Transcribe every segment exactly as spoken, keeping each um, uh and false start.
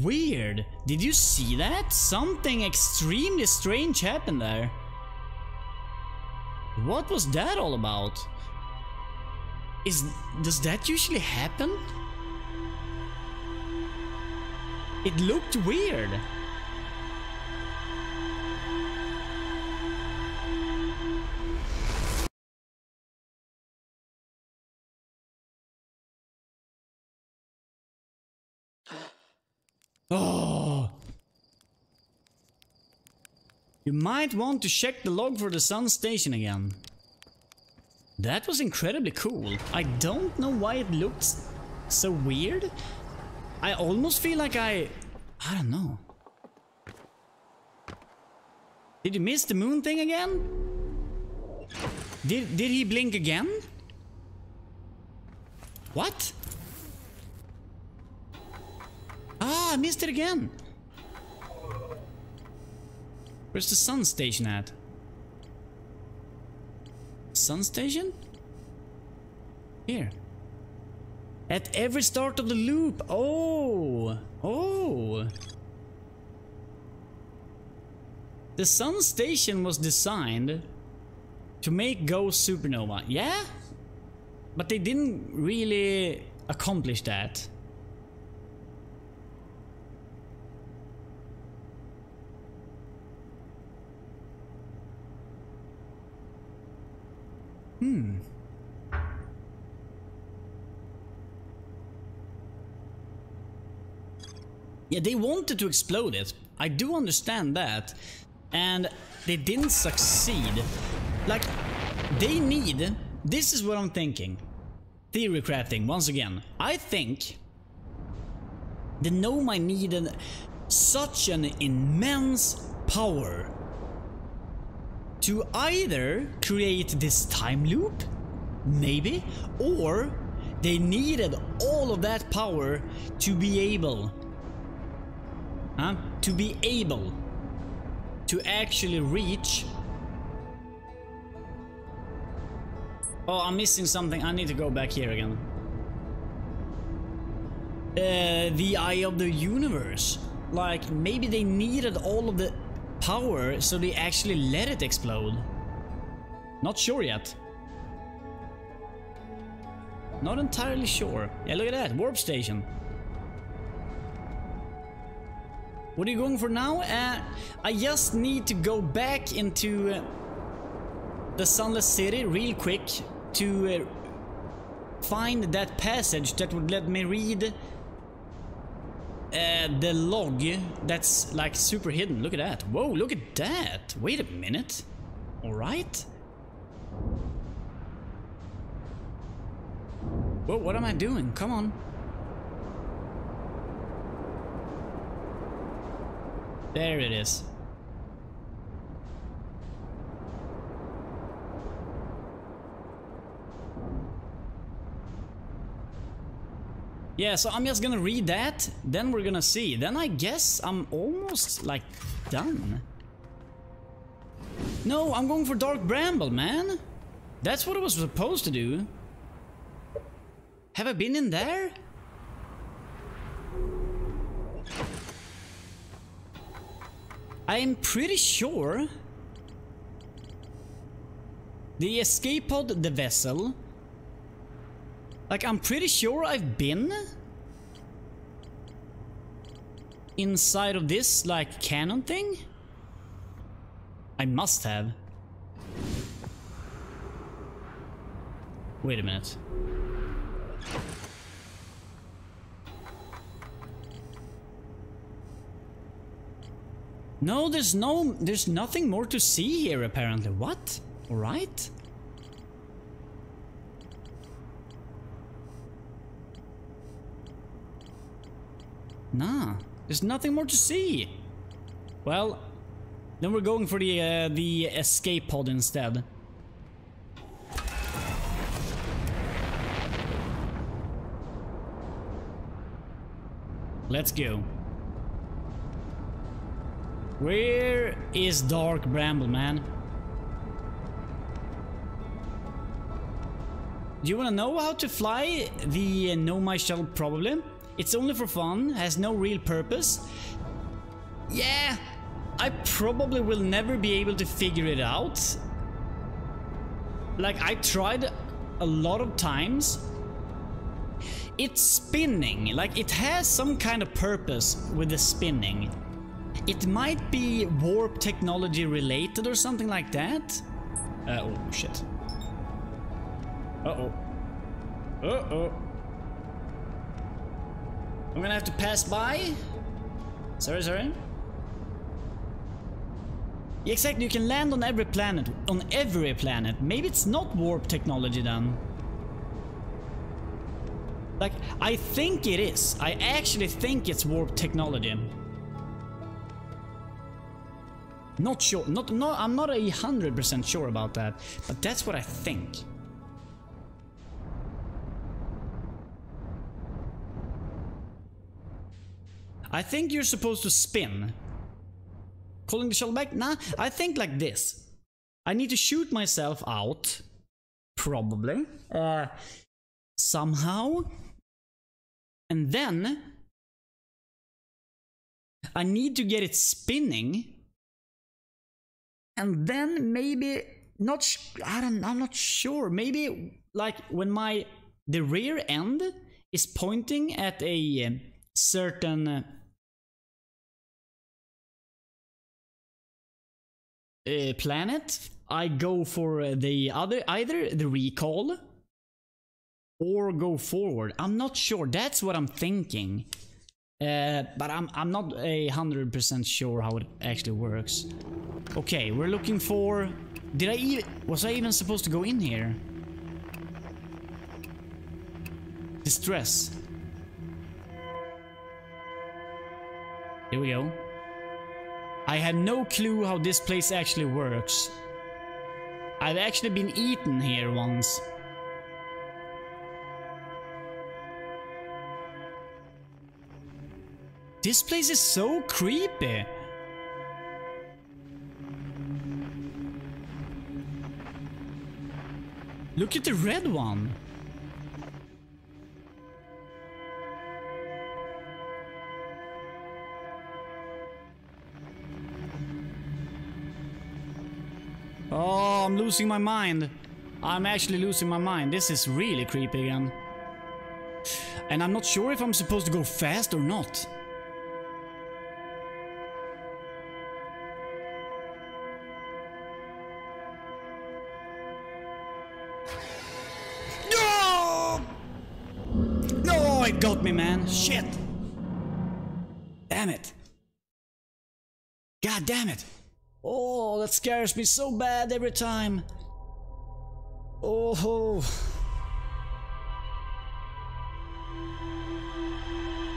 Weird. Did you see that? Something extremely strange happened there. What was that all about? Is... does that usually happen? It looked weird. Oh. You might want to check the log for the Sun Station again. That was incredibly cool. I don't know why it looked so weird. I almost feel like I... I don't know. Did you miss the moon thing again? Did, did he blink again? What? Ah, I missed it again. Where's the Sun Station at? Sun Station? Here. At every start of the loop. Oh. Oh. The Sun Station was designed to make go supernova. Yeah? But they didn't really accomplish that. Hmm. Yeah, they wanted to explode it. I do understand that. And they didn't succeed. Like, they need... This is what I'm thinking. Theory crafting, once again. I think... the Nomai needed such an immense power to either create this time loop, maybe, or they needed all of that power to be able, huh? To be able to actually reach... Oh, I'm missing something. I need to go back here again. Uh, the Eye of the Universe. Like, maybe they needed all of the power, so they actually let it explode. Not sure yet. Not entirely sure. Yeah, look at that. Warp station. What are you going for now? Uh, I just need to go back into uh, the Sunless City real quick to uh, find that passage that would let me read Uh, the log that's like super hidden. Look at that. Whoa, look at that. Wait a minute. All right. Whoa, what am I doing? Come on. There it is. Yeah, so I'm just gonna read that, then we're gonna see. Then I guess I'm almost, like, done. No, I'm going for Dark Bramble, man. That's what I was supposed to do. Have I been in there? I'm pretty sure... the escape pod, the vessel... Like, I'm pretty sure I've been inside of this, like, cannon thing? I must have. Wait a minute. No, there's no... there's nothing more to see here, apparently. What? All right? Nah, there's nothing more to see. Well, then we're going for the uh, the escape pod instead. Let's go. Where is Dark Bramble, man? Do you want to know how to fly the uh, Nomai shuttle, probably? It's only for fun, has no real purpose. Yeah, I probably will never be able to figure it out. Like, I tried a lot of times. It's spinning, like it has some kind of purpose with the spinning. It might be warp technology related or something like that. Uh, oh shit. Uh-oh. Uh-oh. I'm gonna have to pass by. Sorry, sorry. Yeah, exactly, you can land on every planet. On every planet. Maybe it's not warp technology then. Like, I think it is. I actually think it's warp technology. Not sure. Not, no, I'm not a hundred percent sure about that. But that's what I think. I think you're supposed to spin. Calling the shuttle back? Nah, I think like this. I need to shoot myself out. Probably. Uh, somehow. And then I need to get it spinning. And then maybe not. Sh I don't. I'm not sure. Maybe like when my the rear end is pointing at a certain uh, uh, planet, I go for uh, the other either the recall or go forward. I'm not sure. That's what I'm thinking. Uh, but I'm, I'm not a hundred percent sure how it actually works. Okay, we're looking for... Did I even... Was I even supposed to go in here? Distress. Here we go. I have no clue how this place actually works. I've actually been eaten here once. This place is so creepy. Look at the red one. Oh, I'm losing my mind. I'm actually losing my mind. This is really creepy again. And I'm not sure if I'm supposed to go fast or not. Got me, man. Shit. Damn it. God damn it. Oh, that scares me so bad every time. Oh.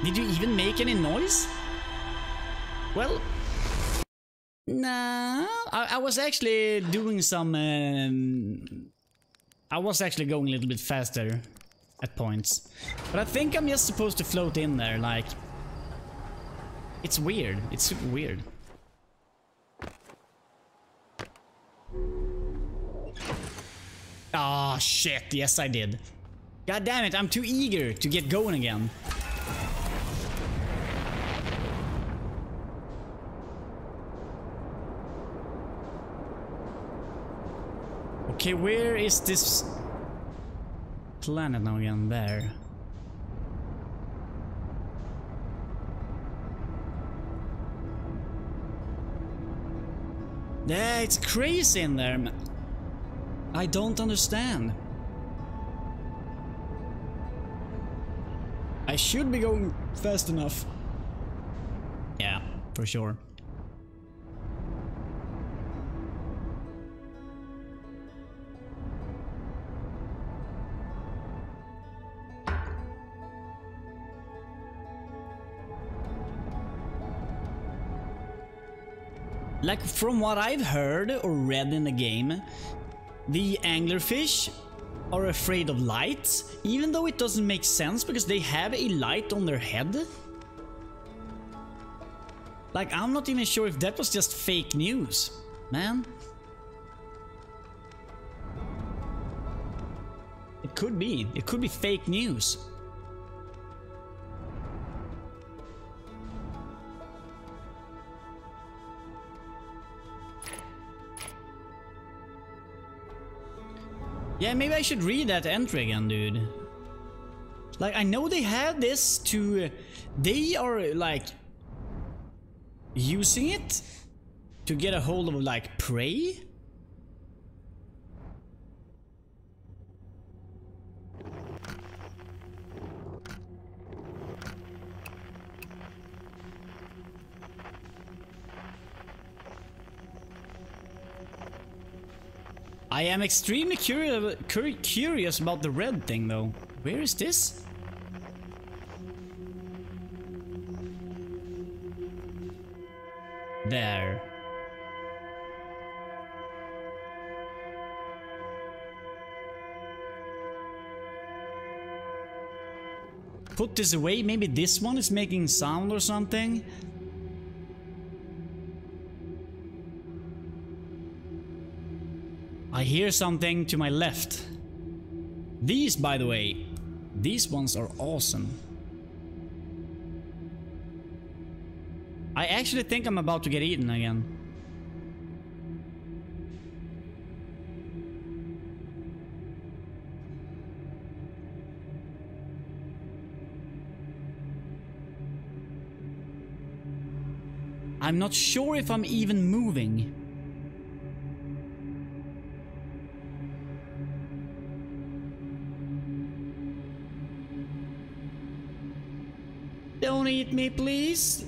Did you even make any noise? Well. Nah. I, I was actually doing some... Um, I was actually going a little bit faster. At points. But I think I'm just supposed to float in there, like... It's weird. It's super weird. Ah, shit. Yes, I did. God damn it, I'm too eager to get going again. Okay, where is this... planet now again? There. Yeah, it's crazy in there, man. I don't understand. I should be going fast enough. Yeah, for sure. Like, from what I've heard or read in the game, the anglerfish are afraid of light, even though it doesn't make sense because they have a light on their head. Like, I'm not even sure if that was just fake news, man. It could be. It could be fake news. Yeah, maybe I should read that entry again, dude. Like, I know they had this to... They are, like... using it to get a hold of, like, prey? I am extremely curi cur curious about the red thing, though. Where is this? There. Put this away. Maybe this one is making sound or something. I hear something to my left. These, by the way, these ones are awesome. I actually think I'm about to get eaten again. I'm not sure if I'm even moving. Don't eat me, please.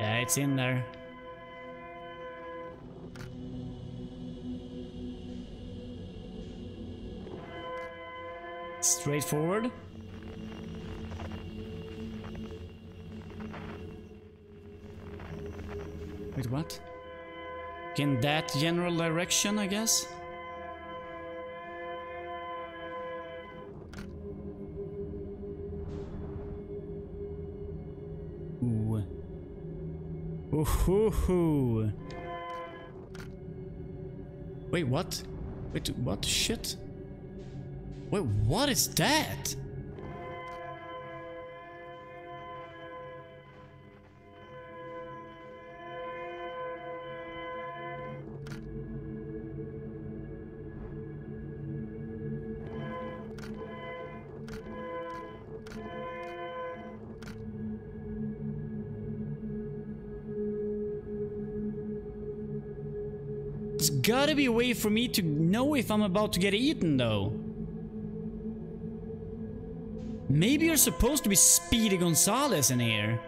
Yeah, it's in there. Straightforward. Wait, what? In that general direction, I guess? Ooh. Ooh hoo hoo. Wait, what? Wait, what? Shit? Wait, what is that? There's gotta be a way for me to know if I'm about to get eaten, though. Maybe you're supposed to be Speedy Gonzalez in here.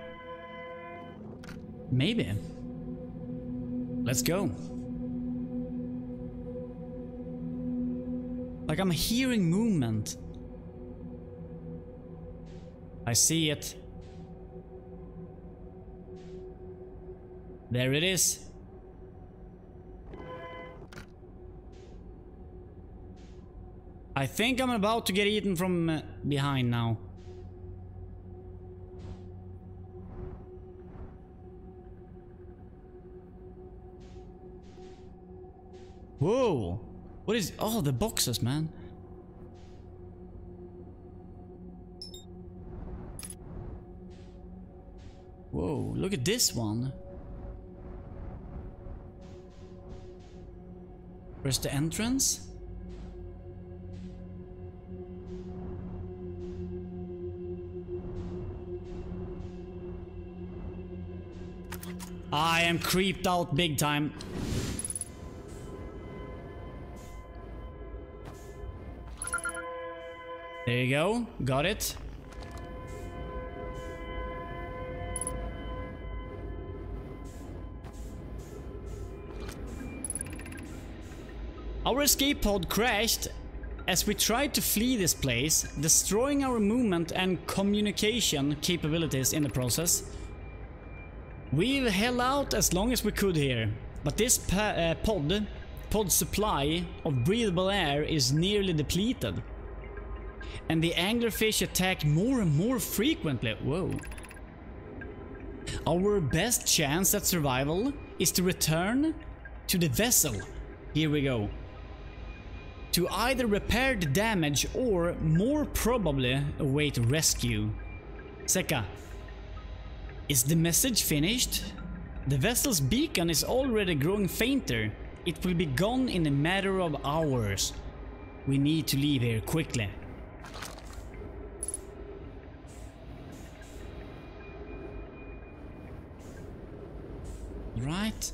Maybe. Let's go. Like, I'm hearing movement. I see it. There it is. I think I'm about to get eaten from uh, behind now. Whoa! What is... Oh, the boxes, man. Whoa, look at this one. Where's the entrance? I am creeped out big time. There you go. Got it. Our escape pod crashed as we tried to flee this place, destroying our movement and communication capabilities in the process. We've held out as long as we could here, but this pa uh, pod, pod supply of breathable air is nearly depleted. and the anglerfish attack more and more frequently. Whoa. Our best chance at survival is to return to the vessel. Here we go. To either repair the damage or, more probably, await rescue. Seka. Is the message finished? The vessel's beacon is already growing fainter. It will be gone in a matter of hours. We need to leave here quickly. Right.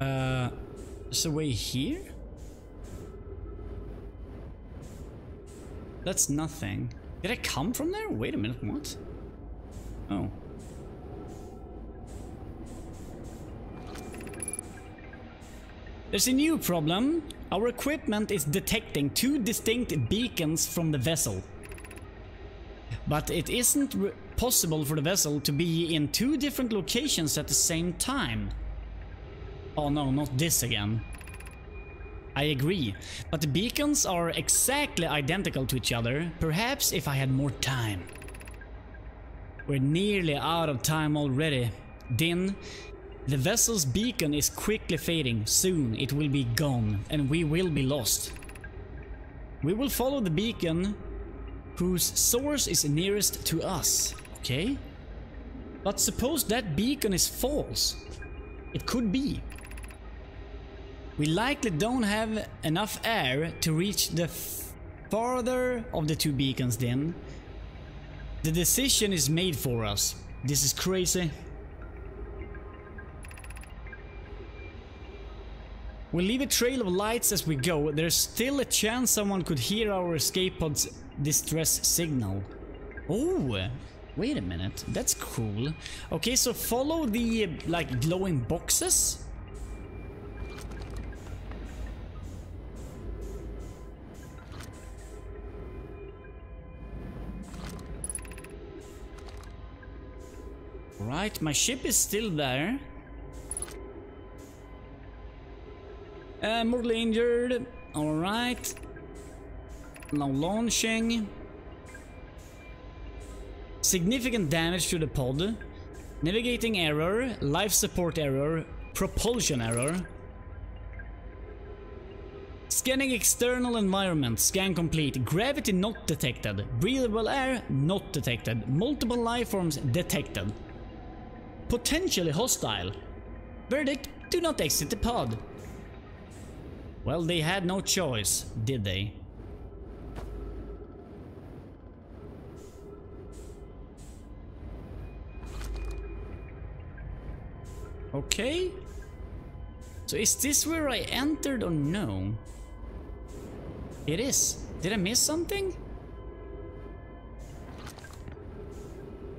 Uh, so we're here? That's nothing. Did I come from there? Wait a minute, what? Oh. There's a new problem. Our equipment is detecting two distinct beacons from the vessel. But it isn't possible for the vessel to be in two different locations at the same time. Oh no, not this again. I agree, but the beacons are exactly identical to each other. Perhaps if I had more time. We're nearly out of time already. Din, the vessel's beacon is quickly fading. Soon it will be gone, and we will be lost. We will follow the beacon whose source is nearest to us. Okay? But suppose that beacon is false. It could be. We likely don't have enough air to reach the farther of the two beacons then. The decision is made for us. This is crazy. We'll leave a trail of lights as we go. There's still a chance someone could hear our escape pod's distress signal. Oh, wait a minute. That's cool. Okay, so follow the, like, glowing boxes. Right, my ship is still there. Uh, mortally injured. Alright. Now launching. Significant damage to the pod. Navigating error. Life support error. Propulsion error. Scanning external environment. Scan complete. Gravity not detected. Breathable air not detected. Multiple life forms detected. Potentially hostile. Verdict, do not exit the pod. Well, they had no choice, did they? Okay. So is this where I entered or no? It is. Did I miss something?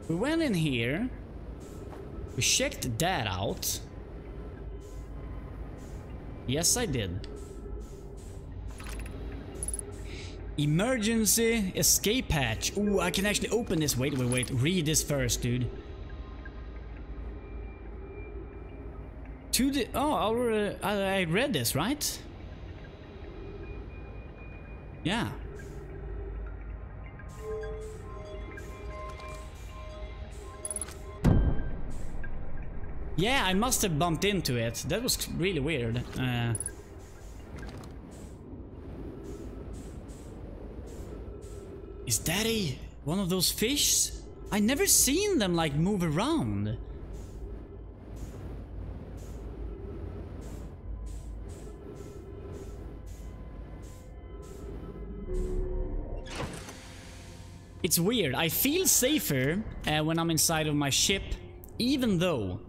We went in here. We checked that out. Yes, I did. Emergency escape hatch. Ooh, I can actually open this. Wait, wait, wait. Read this first, dude. To the... Oh, our, uh, I read this, right? Yeah. Yeah, I must have bumped into it. That was really weird. Uh, is that a, one of those fish? I never seen them like move around. It's weird. I feel safer uh, when I'm inside of my ship, even though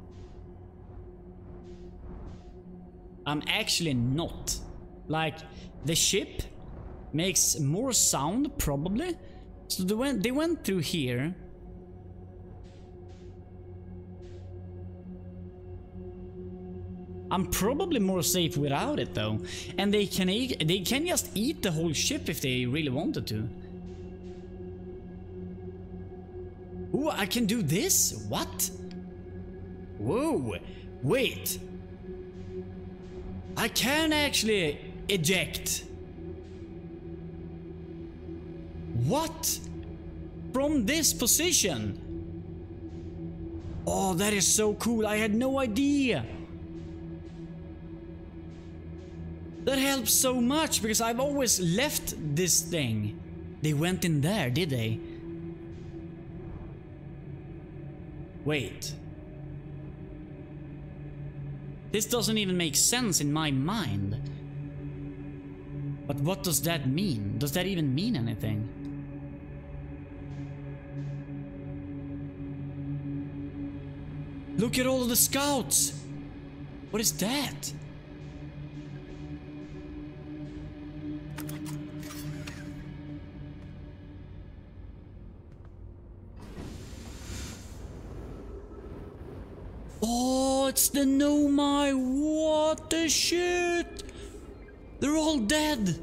I'm actually not. Like, the ship makes more sound, probably. So they went, they went through here. I'm probably more safe without it, though. And they can, eat, they can just eat the whole ship if they really wanted to. Ooh, I can do this? What? Whoa, wait. I can actually eject. What? From this position? Oh, that is so cool. I had no idea. That helps so much, because I've always left this thing. They went in there, did they? Wait. This doesn't even make sense in my mind. But what does that mean? Does that even mean anything? Look at all the scouts! What is that? Oh, it's the Nomai! What the shit! They're all dead!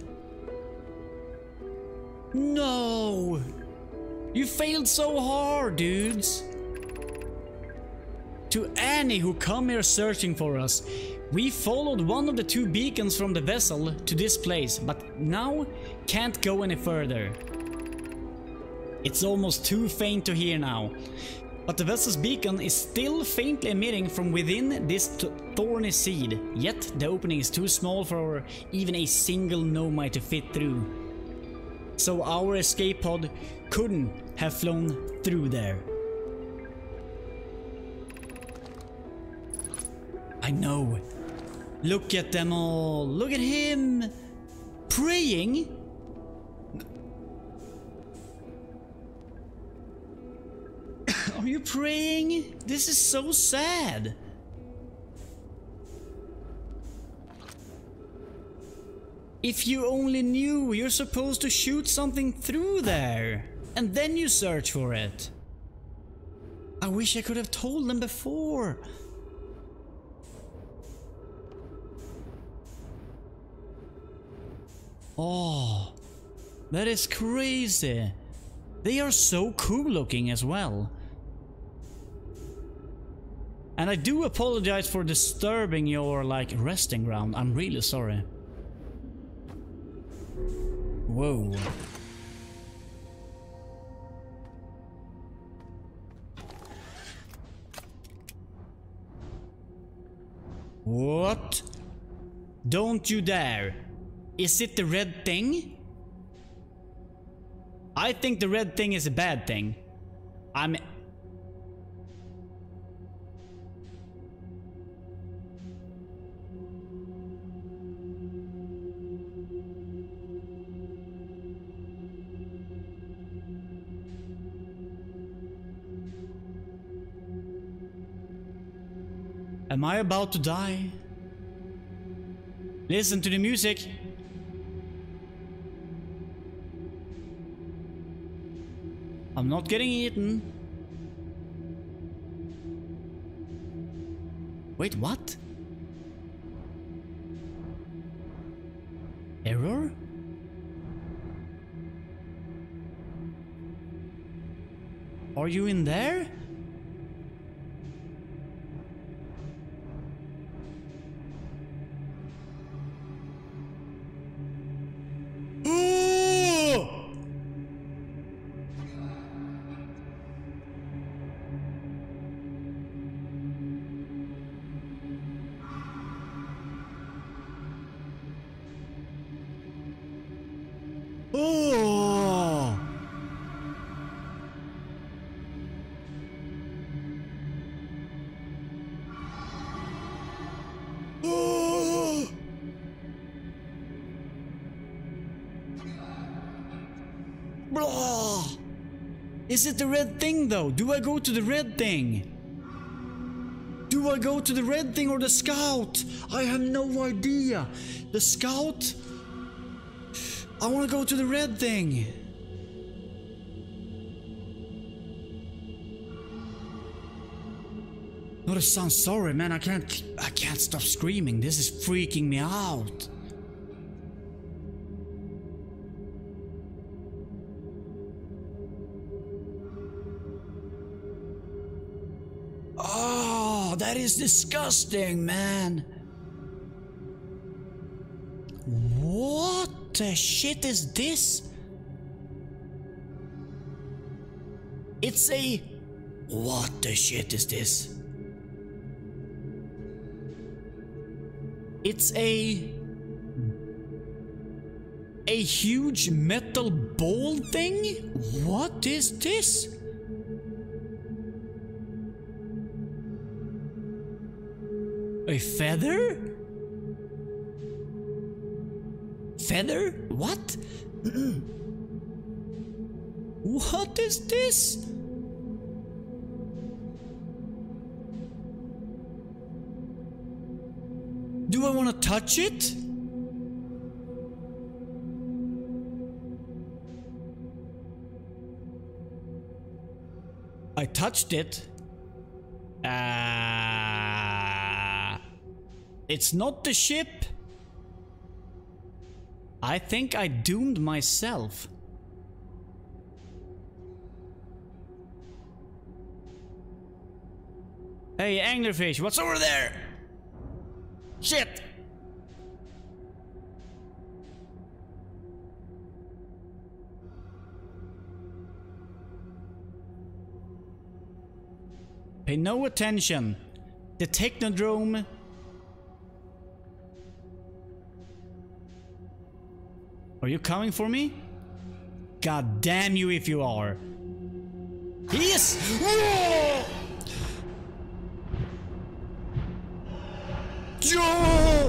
No! You failed so hard, dudes! To any who come here searching for us, we followed one of the two beacons from the vessel to this place, but now can't go any further. It's almost too faint to hear now, but the vessel's beacon is still faintly emitting from within this thorny seed, yet the opening is too small for even a single Nomai to fit through. So our escape pod couldn't have flown through there. I know. Look at them all. Look at him praying. Are you praying? This is so sad. If you only knew, you're supposed to shoot something through there and then you search for it. I wish I could have told them before. Oh, that is crazy. They are so cool looking as well. And I do apologize for disturbing your, like, resting ground. I'm really sorry. Whoa. What? Don't you dare. Is it the red thing? I think the red thing is a bad thing. I'm... Am I about to die? Listen to the music. I'm not getting eaten. Wait, what? Error? Are you in there? Is it the red thing though? Do I go to the red thing? Do I go to the red thing or the scout? I have no idea. The scout? I want to go to the red thing. Not a sound, sorry man, I can't I can't stop screaming. This is freaking me out. That is disgusting, man. What the shit is this? It's a... What the shit is this? It's a... A huge metal ball thing? What is this? A feather? Feather? What? What is this? Do I want to touch it? I touched it. Uh, it's not the ship. I think I doomed myself. Hey, anglerfish, what's over there? Shit! Pay no attention. The Technodrome... Are you coming for me? God damn you if you are. He is... Whoa! Yo!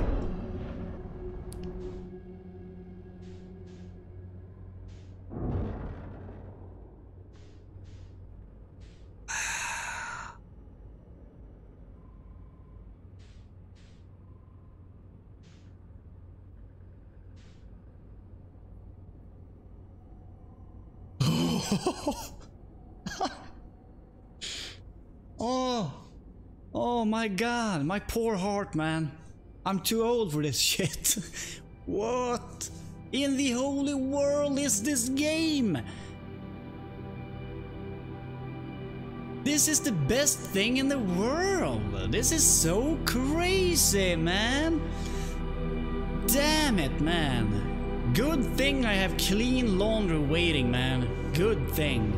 My God, my poor heart, man. I'm too old for this shit. What in the holy world is this game? This is the best thing in the world. This is so crazy, man. Damn it, man. Good thing I have clean laundry waiting, man. Good thing.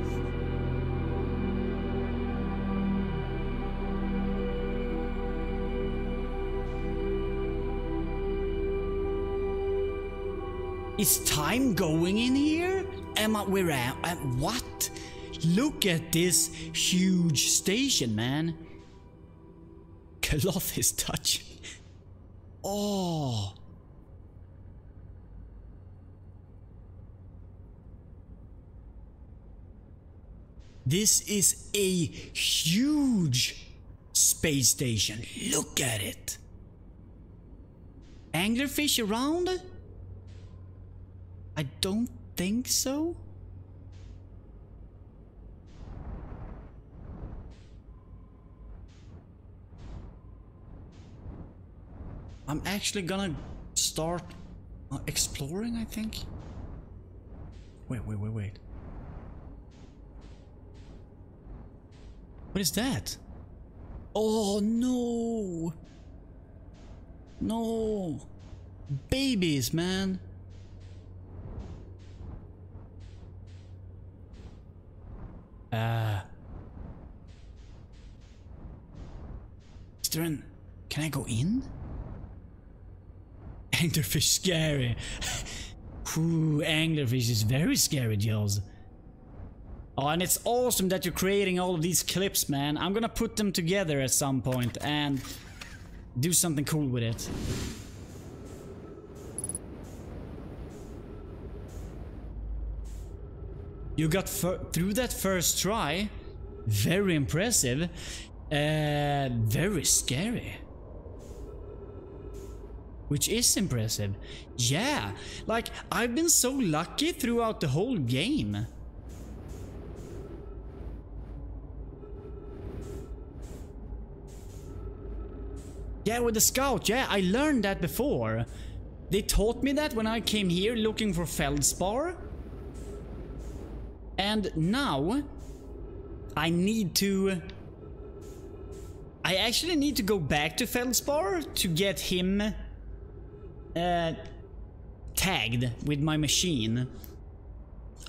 Is time going in here? Am I, where am I? What? Look at this huge station, man. Cloth is touching. Oh. This is a huge space station. Look at it. Anglerfish around? I don't think so. I'm actually gonna start uh, exploring, I think. Wait, wait, wait, wait. What is that? Oh no! No! Babies, man! Uh, is there an... Can I go in? Anglerfish scary. Ooh, anglerfish is very scary, Jules. Oh, and it's awesome that you're creating all of these clips, man. I'm gonna put them together at some point and do something cool with it. You got through that first try. Very impressive. Uh, very scary. Which is impressive. Yeah, like, I've been so lucky throughout the whole game. Yeah, with the scout, yeah, I learned that before. They taught me that when I came here looking for Feldspar. And now, I need to... I actually need to go back to Feldspar to get him uh, tagged with my machine.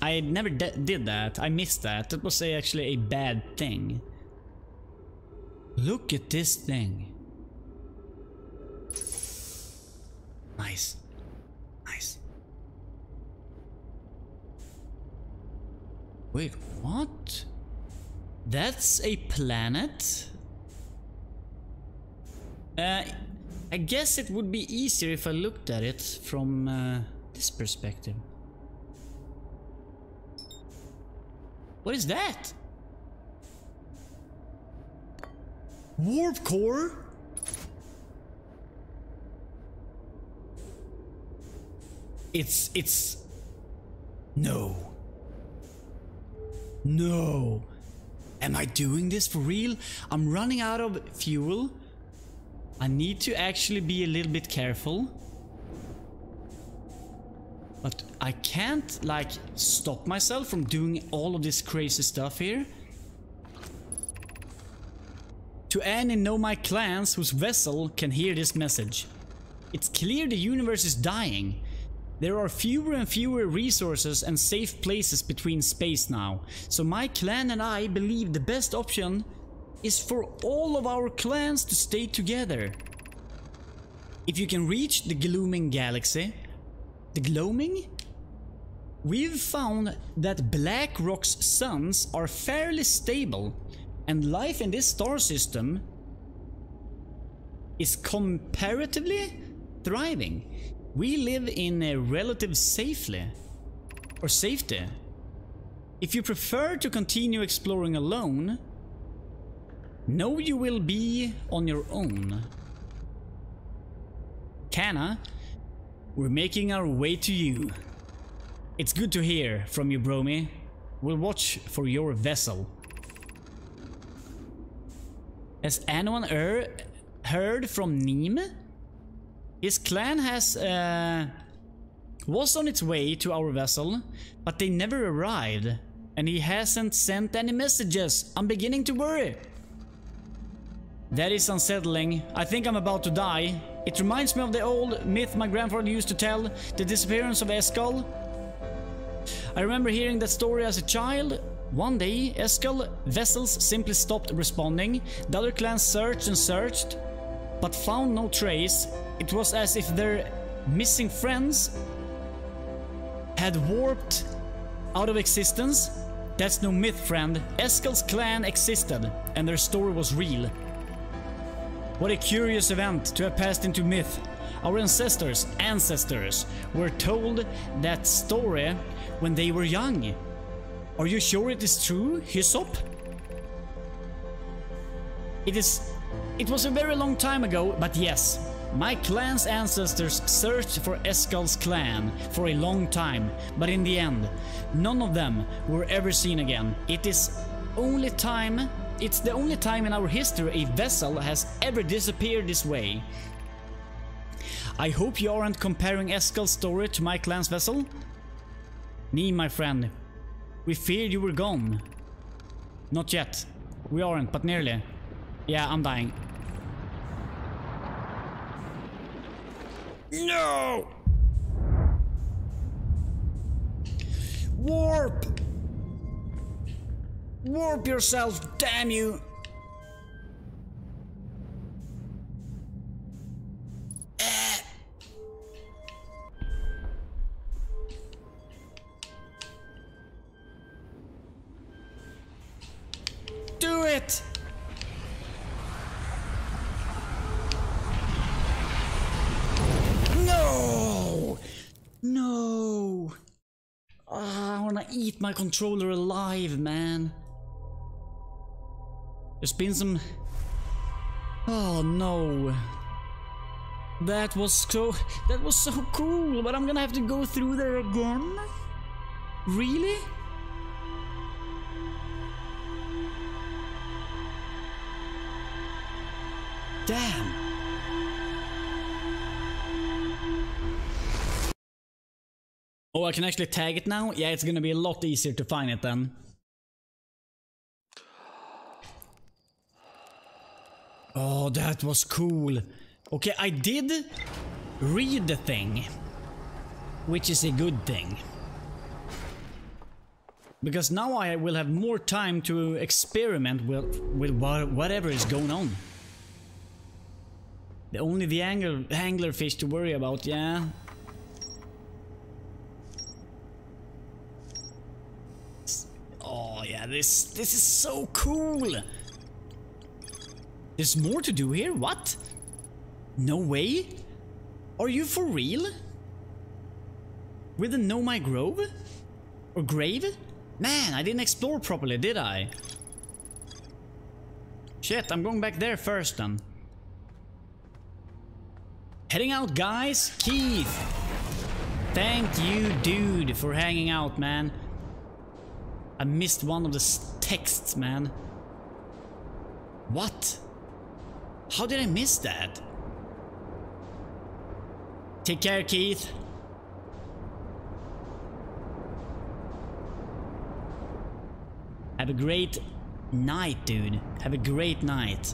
I never did that. I missed that. That was a, actually a bad thing. Look at this thing. Nice. Nice. Wait, what? That's a planet? Uh, I guess it would be easier if I looked at it from uh, this perspective. What is that? Warp core? It's... it's... No. No. Am I doing this for real? I'm running out of fuel. I need to actually be a little bit careful. But I can't, like, stop myself from doing all of this crazy stuff here. To any Nomai clans whose vessel can hear this message. It's clear the universe is dying. There are fewer and fewer resources and safe places between space now. So my clan and I believe the best option is for all of our clans to stay together. If you can reach the Glooming Galaxy... The Gloaming? We've found that Black Rock's suns are fairly stable, and life in this star system is comparatively thriving. We live in a relative safely, or safety. If you prefer to continue exploring alone, know you will be on your own. Canna, we're making our way to you. It's good to hear from you, Bromie. We'll watch for your vessel. Has anyone er heard from Neem? His clan has uh, was on its way to our vessel, but they never arrived, and he hasn't sent any messages. I'm beginning to worry. That is unsettling. I think I'm about to die. It reminds me of the old myth my grandfather used to tell, the disappearance of Eskal. I remember hearing that story as a child. One day, Eskal vessels simply stopped responding. The other clans searched and searched, but found no trace. It was as if their missing friends had warped out of existence. That's no myth, friend. Eskal's clan existed, and their story was real. What a curious event to have passed into myth. Our ancestors, ancestors, were told that story when they were young. Are you sure it is true, Hyssop? It is... It was a very long time ago, but yes. My clan's ancestors searched for Eskal's clan for a long time, but in the end, none of them were ever seen again. It is only time... It's the only time in our history a vessel has ever disappeared this way. I hope you aren't comparing Eskal's story to my clan's vessel? Neem, my friend. We feared you were gone. Not yet. We aren't, but nearly. Yeah, I'm dying. No! Warp! Warp yourself, damn you! Eh. Do it! No! No! Ah, I wanna eat my controller alive, man. There's been some... Oh no. That was so... That was so cool, but I'm gonna have to go through there again? Really? Damn. Oh, I can actually tag it now? Yeah, it's gonna be a lot easier to find it then. Oh, that was cool. Okay, I did read the thing, which is a good thing. Because now I will have more time to experiment with, with whatever is going on. The only the angler, anglerfish to worry about, yeah. Oh yeah, this this is so cool! There's more to do here? What? No way? Are you for real? With the Nomai Grove? Or Grave? Man, I didn't explore properly, did I? Shit, I'm going back there first then. Heading out, guys. Keith! Thank you, dude, for hanging out, man. I missed one of the texts, man. What? How did I miss that? Take care, Keith. Have a great night, dude. Have a great night.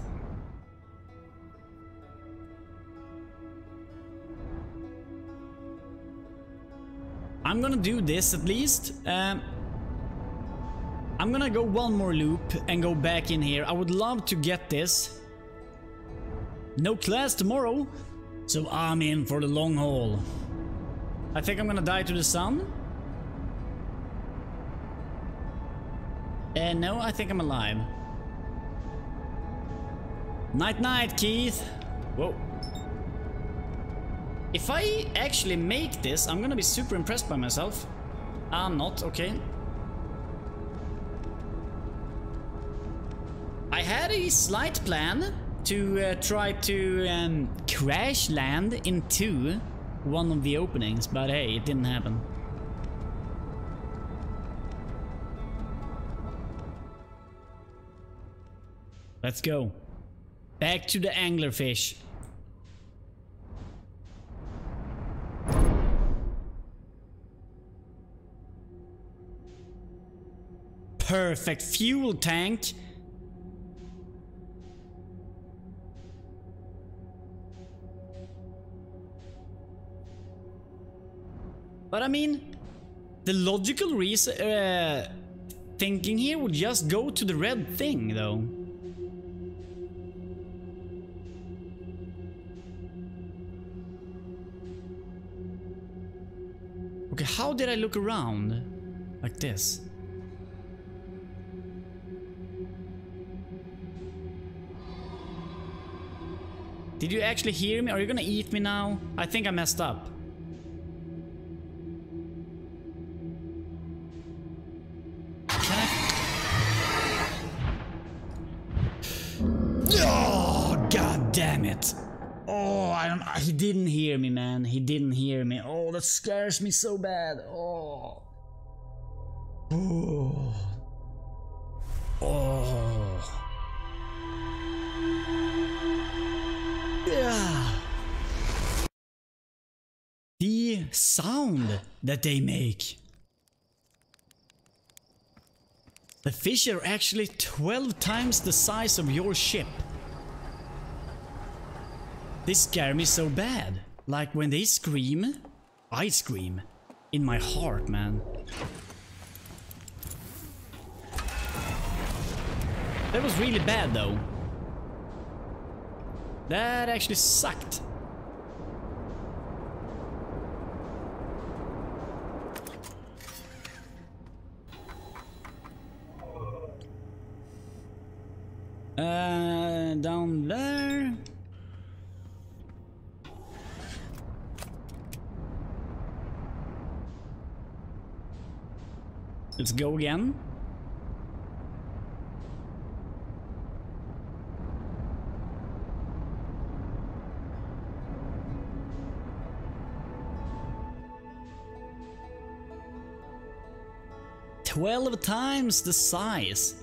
I'm gonna do this at least. Um, I'm gonna go one more loop and go back in here. I would love to get this. No class tomorrow, so I'm in for the long haul. I think I'm gonna die to the sun. And uh, no, I think I'm alive. Night night, Keith. Whoa. If I actually make this, I'm gonna be super impressed by myself. I'm not, okay. I had a slight plan to uh, try to um, crash land into one of the openings, but hey, it didn't happen. Let's go. Back to the anglerfish. Perfect fuel tank. But I mean, the logical reason uh, thinking here would just go to the red thing, though. Okay, how did I look around like this? Did you actually hear me? Are you gonna eat me now? I think I messed up. Can I... Oh, God damn it. Oh, I don't... He didn't hear me, man. He didn't hear me. Oh, that scares me so bad. Oh. Oh. Oh. Yeah. The sound that they make. The fish are actually twelve times the size of your ship. They scare me so bad. Like when they scream, I scream in my heart, man. That was really bad though. That actually sucked. Uh, down there. Let's go again. twelve times the size.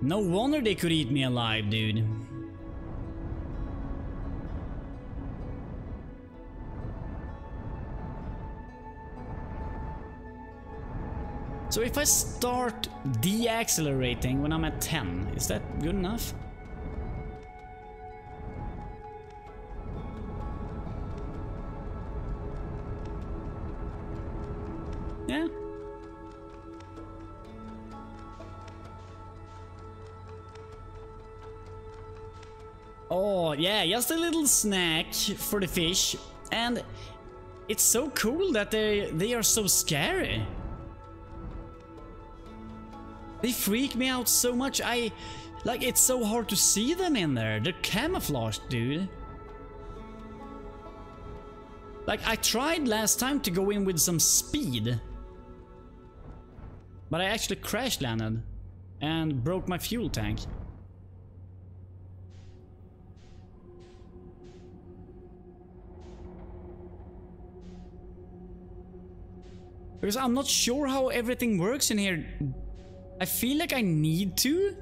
No wonder they could eat me alive, dude. So if I start deaccelerating when I'm at ten, is that good enough? Oh, yeah, just a little snack for the fish. And it's so cool that they, they are so scary. They freak me out so much. I... Like, it's so hard to see them in there. They're camouflaged, dude. Like, I tried last time to go in with some speed. But I actually crash landed. And broke my fuel tank. Because I'm not sure how everything works in here. I feel like I need to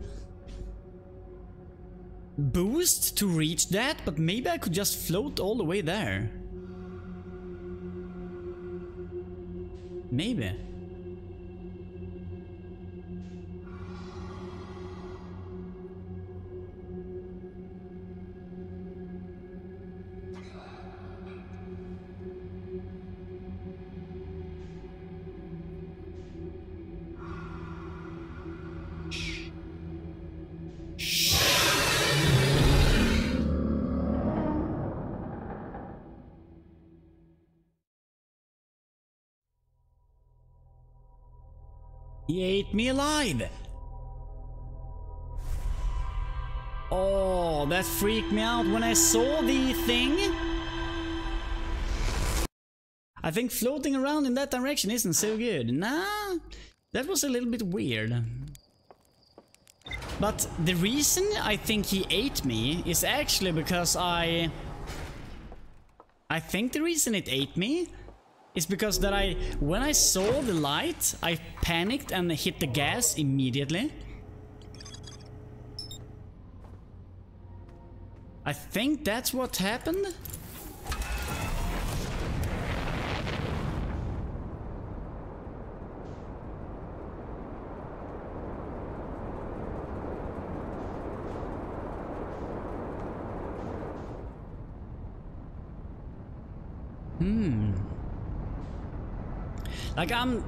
boost to reach that, but maybe I could just float all the way there. Maybe. He ate me alive! Oh, that freaked me out when I saw the thing! I think floating around in that direction isn't so good. Nah, that was a little bit weird. But the reason I think he ate me is actually because I... I think the reason it ate me It's because that I, when I saw the light, I panicked and hit the gas immediately. I think that's what happened. Hmm. Like, I'm...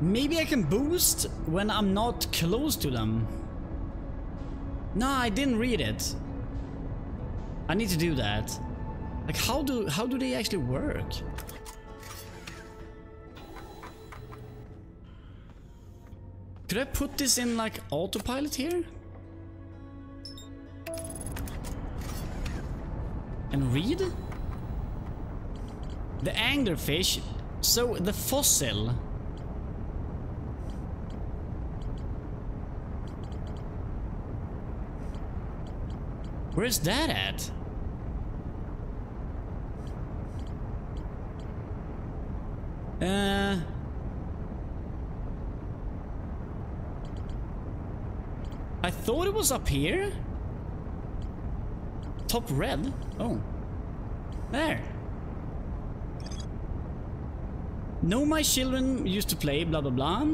Maybe I can boost when I'm not close to them. No, I didn't read it. I need to do that. Like, how do, how do they actually work? Could I put this in, like, autopilot here? And read? The anglerfish... So, the fossil. Where's that at? Uh... I thought it was up here? Top red? Oh. There. No, my children used to play, blah blah blah.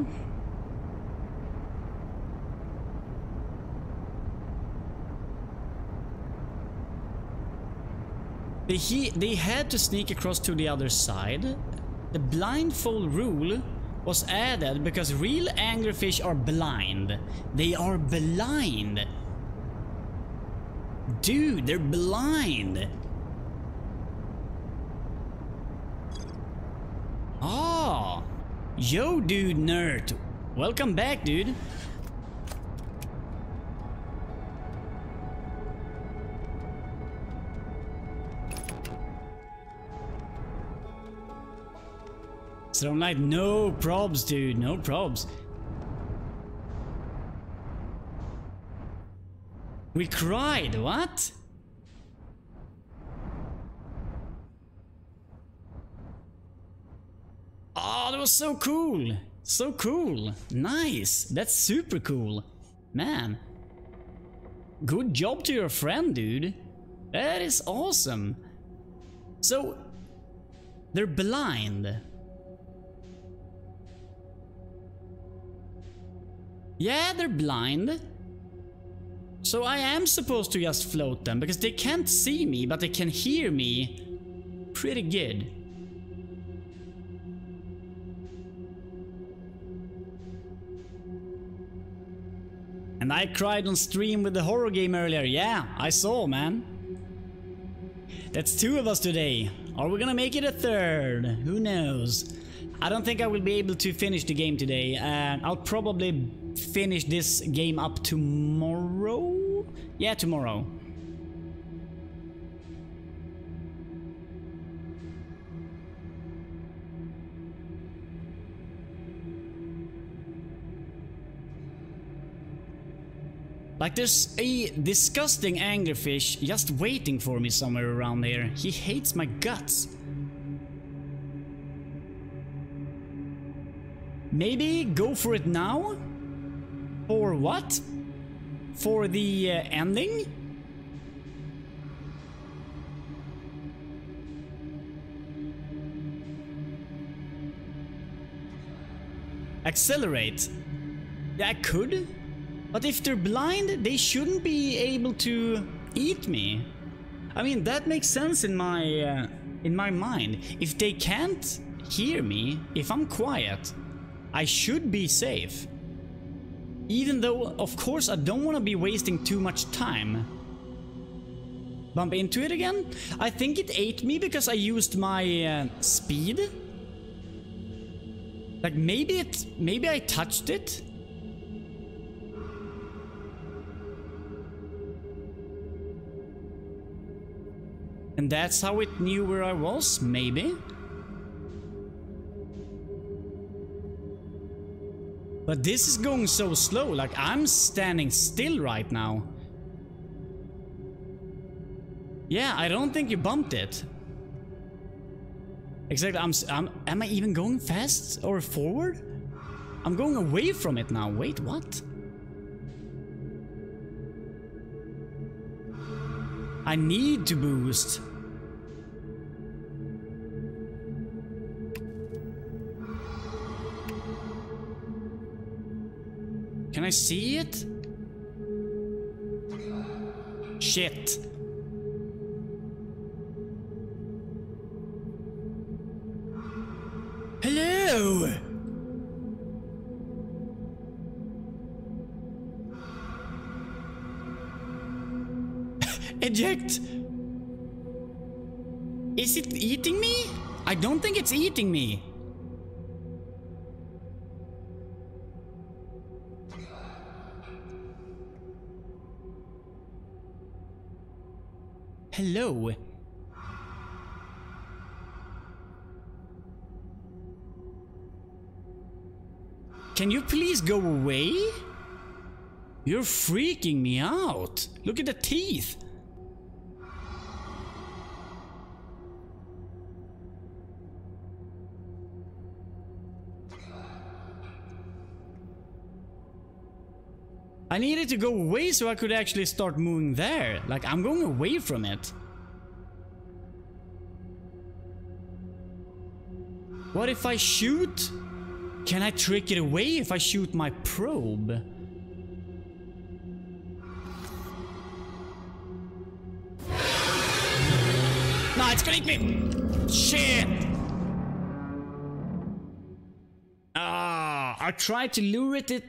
They, he, they had to sneak across to the other side. The blindfold rule was added because real anglerfish are blind. They are blind. Dude, they're blind. Oh, yo, dude, nerd. Welcome back, dude. So I'm like, no probs, dude, no probs. We cried, what? Oh, that was so cool! So cool! Nice! That's super cool! Man! Good job to your friend, dude! That is awesome! So... They're blind! Yeah, they're blind! So I am supposed to just float them, because they can't see me, but they can hear me pretty good. And I cried on stream with the horror game earlier. Yeah, I saw, man. That's two of us today. Are we gonna make it a third? Who knows? I don't think I will be able to finish the game today. Uh, I'll probably finish this game up tomorrow? Yeah, tomorrow. Like, there's a disgusting anglerfish just waiting for me somewhere around here. He hates my guts. Maybe go for it now? For what? For the uh, ending? Accelerate. I could. But if they're blind, they shouldn't be able to eat me. I mean, that makes sense in my uh, in my mind. If they can't hear me, if I'm quiet, I should be safe. Even though, of course, I don't want to be wasting too much time. Bump into it again? I think it ate me because I used my uh, speed. Like, maybe it, maybe I touched it. And that's how it knew where I was, maybe? But this is going so slow, like I'm standing still right now. Yeah, I don't think you bumped it. Exactly, I'm, I'm, am I even going fast or forward? I'm going away from it now, wait, what? I need to boost. Can I see it? Shit. Hello. Eject. Is it eating me? I don't think it's eating me. Hello. Can you please go away? You're freaking me out. Look at the teeth. I needed to go away so I could actually start moving there. Like, I'm going away from it. What if I shoot? Can I trick it away if I shoot my probe? No, it's gonna eat me! Shit! Ah, I tried to lure it it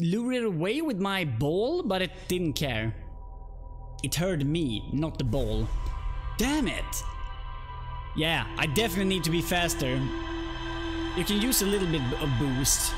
lure it away with my ball, but it didn't care. It heard me, not the ball. Damn it! Yeah, I definitely need to be faster. You can use a little bit of boost.